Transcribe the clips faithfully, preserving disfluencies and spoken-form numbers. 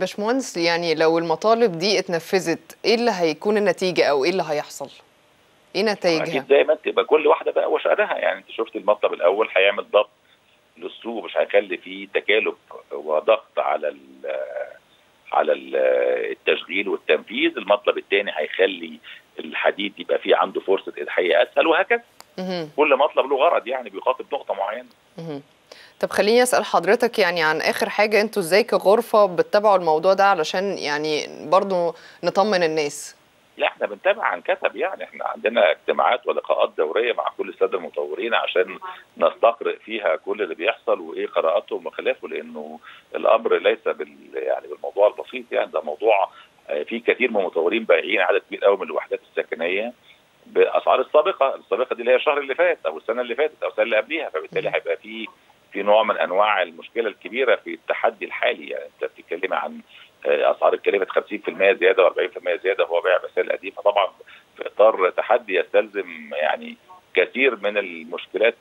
باشمهندس يعني لو المطالب دي اتنفذت ايه اللي هيكون النتيجه او ايه اللي هيحصل؟ ايه نتائجها؟ اكيد زي ما تبقى كل واحده بقى وشأنها، يعني انت شفت المطلب الاول هيعمل ضغط للسوق، مش هيخلي فيه تكالب وضغط على ال على ال التشغيل والتنفيذ. المطلب الثاني هيخلي الحديد يبقى فيه عنده فرصه اضحيه اسهل، وهكذا. كل مطلب له غرض يعني بيخاطب نقطه معينه. طب خليني اسال حضرتك يعني عن اخر حاجه، انتوا ازاي كغرفه بتتابعوا الموضوع ده علشان يعني برضو نطمن الناس؟ لا احنا بنتابع عن كثب، يعني احنا عندنا اجتماعات ولقاءات دوريه مع كل الساده المطورين عشان نستقرئ فيها كل اللي بيحصل وايه قراءاتهم وخلافه، لانه الامر ليس بال يعني بالموضوع البسيط، يعني ده موضوع فيه كثير من المطورين بايعين عدد كبير قوي من الوحدات السكنيه باسعار السابقه، السابقه دي اللي هي الشهر اللي فات او السنه اللي فاتت او السنه اللي قبليها، فبالتالي هيبقى في في نوع من انواع المشكله الكبيره في التحدي الحالي. يعني انت بتتكلم عن اسعار اتكلفت خمسين في المية زياده واربعين في المية زياده وهو بيع بسعر القديم، فطبعا في اطار تحدي يستلزم يعني كثير من المشكلات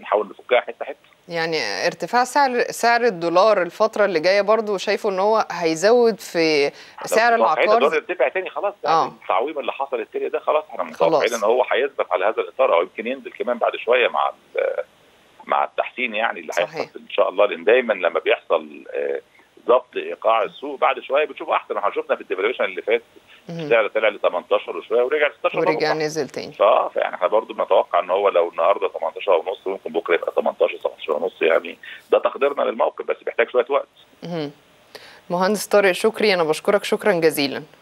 نحاول نفكها حته حته. يعني ارتفاع سعر سعر الدولار الفتره اللي جايه برضو شايفه ان هو هيزود في سعر العقار. الدولار يرتفع تاني خلاص، يعني التعويم اللي حصل التاني ده خلاص احنا متوقعين ان هو هيثبت على هذا الاطار او يمكن ينزل كمان بعد شويه مع مع التحسين يعني اللي هيحصل ان شاء الله، لان دايما لما بيحصل ضبط ايقاع السوق بعد شويه بتشوف احسن. احنا شفنا في الديفالويشن اللي فات السعر طلع ل تمنتاشر وشويه ورجع ستاشر ورجع نزل تاني. اه فيعني احنا برضه بنتوقع ان هو لو النهارده تمنتاشر ونص ممكن بكره يبقى تمنتاشر سبعتاشر ونص، يعني ده تقديرنا للموقف بس بيحتاج شويه وقت. مهندس طارق شكري انا بشكرك شكرا جزيلا.